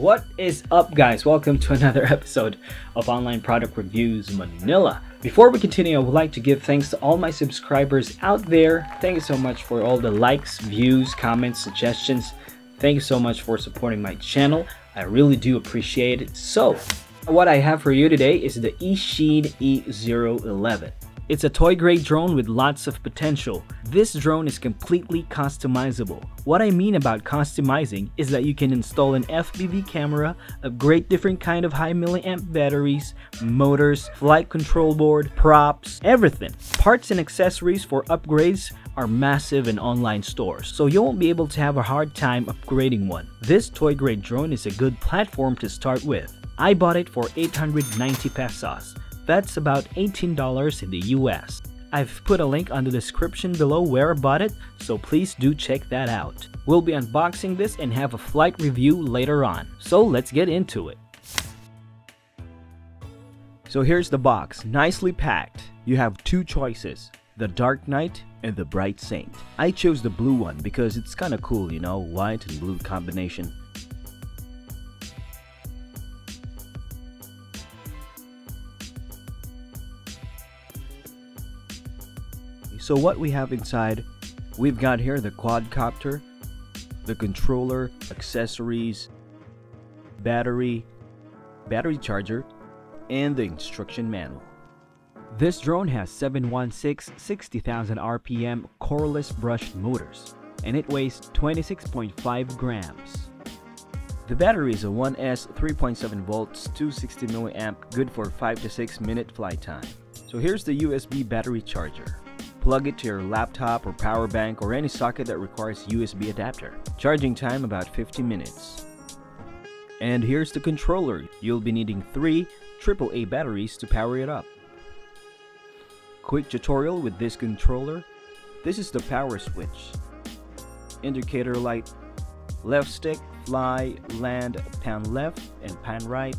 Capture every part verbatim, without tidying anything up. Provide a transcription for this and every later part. What is up, guys? Welcome to another episode of Online Product Reviews Manila. Before we continue, I would like to give thanks to all my subscribers out there. Thank you so much for all the likes, views, comments, suggestions. Thank you so much for supporting my channel. I really do appreciate it. So, what I have for you today is the Eachine E zero eleven. It's a toy grade drone with lots of potential. This drone is completely customizable. What I mean about customizing is that you can install an F P V camera, upgrade different kind of high milliamp batteries, motors, flight control board, props, everything. Parts and accessories for upgrades are massive in online stores, so you won't be able to have a hard time upgrading one. This toy grade drone is a good platform to start with. I bought it for eight hundred ninety pesos. That's about eighteen dollars in the U S. I've put a link on the description below where I bought it, so please do check that out. We'll be unboxing this and have a flight review later on, so let's get into it. So here's the box, nicely packed. You have two choices, the Dark Knight and the Bright Saint. I chose the blue one because it's kinda cool, you know, white and blue combination. So what we have inside, we've got here the quadcopter, the controller, accessories, battery, battery charger, and the instruction manual. This drone has seven one six sixty thousand R P M coreless brushed motors, and it weighs twenty-six point five grams. The battery is a one S three point seven volts two hundred sixty milliamp, good for five to six minute flight time. So here's the U S B battery charger. Plug it to your laptop or power bank or any socket that requires U S B adapter. Charging time about fifty minutes. And here's the controller. You'll be needing three triple A batteries to power it up. Quick tutorial with this controller. This is the power switch. Indicator light. Left stick, fly, land, pan left and pan right.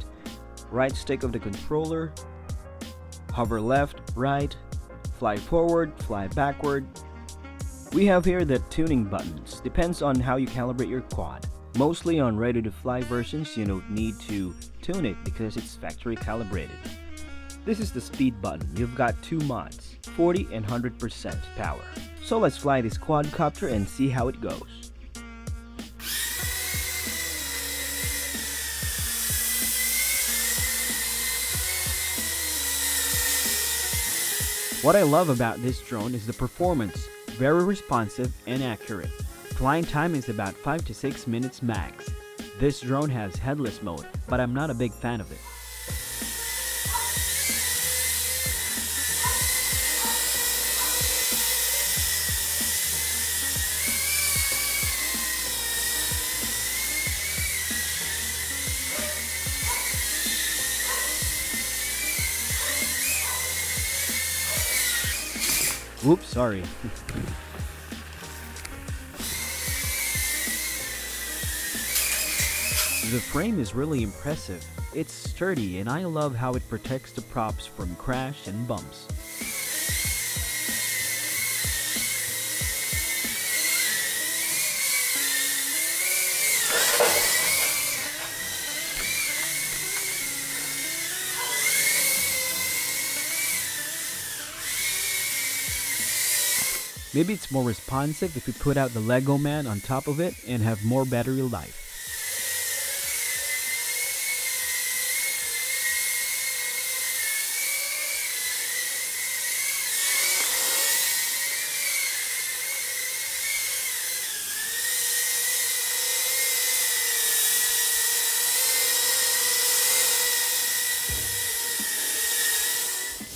Right stick of the controller. Hover left, right. Fly forward, fly backward. We have here the tuning buttons. Depends on how you calibrate your quad. Mostly on ready-to-fly versions, you don't need to tune it because it's factory calibrated. This is the speed button. You've got two mods, forty and one hundred percent power. So let's fly this quadcopter and see how it goes. What I love about this drone is the performance, very responsive and accurate. Flying time is about five to six minutes max. This drone has headless mode, but I'm not a big fan of it. Oops, sorry. The frame is really impressive. It's sturdy and I love how it protects the props from crash and bumps. Maybe it's more responsive if you put out the Lego man on top of it and have more battery life.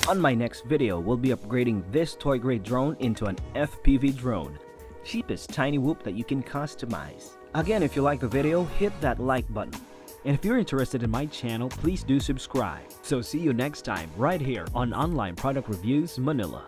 On my next video, we'll be upgrading this toy grade drone into an F P V drone. Cheapest tiny whoop that you can customize. Again, if you like the video, hit that like button. And if you're interested in my channel, please do subscribe. So see you next time right here on Online Product Reviews Manila.